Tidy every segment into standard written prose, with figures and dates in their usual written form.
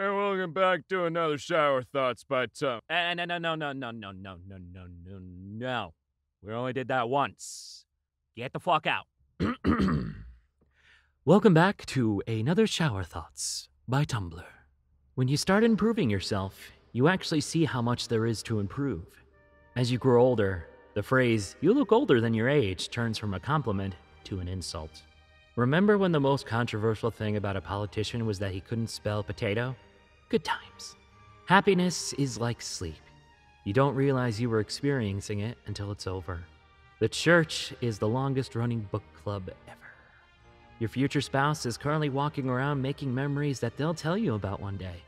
And welcome back to another Shower Thoughts by Tumblr. No. We only did that once. Get the fuck out. Welcome back to another Shower Thoughts by Tumblr. When you start improving yourself, you actually see how much there is to improve. As you grow older, the phrase, "you look older than your age," turns from a compliment to an insult. Remember when the most controversial thing about a politician was that he couldn't spell potato? Good times. Happiness is like sleep. You don't realize you were experiencing it until it's over. The church is the longest running book club ever. Your future spouse is currently walking around making memories that they'll tell you about one day.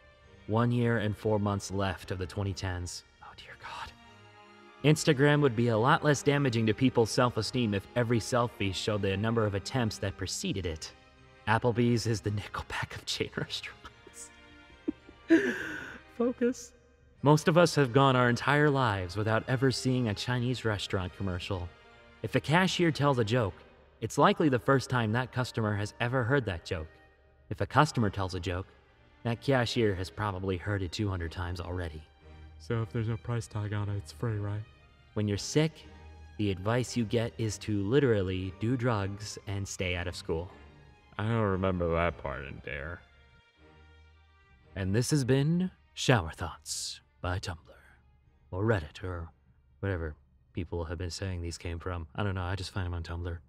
1 year and 4 months left of the 2010s. Oh dear God. Instagram would be a lot less damaging to people's self-esteem if every selfie showed the number of attempts that preceded it. Applebee's is the Nickelback of chain restaurants. Focus. Most of us have gone our entire lives without ever seeing a Chinese restaurant commercial. If the cashier tells a joke, it's likely the first time that customer has ever heard that joke. If a customer tells a joke, that cashier has probably heard it 200 times already. So if there's no price tag on it, it's free, right? When you're sick, the advice you get is to literally do drugs and stay out of school. I don't remember that part in D.A.R.E. And this has been Shower Thoughts by Tumblr. Or Reddit, or whatever people have been saying these came from. I don't know, I just find them on Tumblr.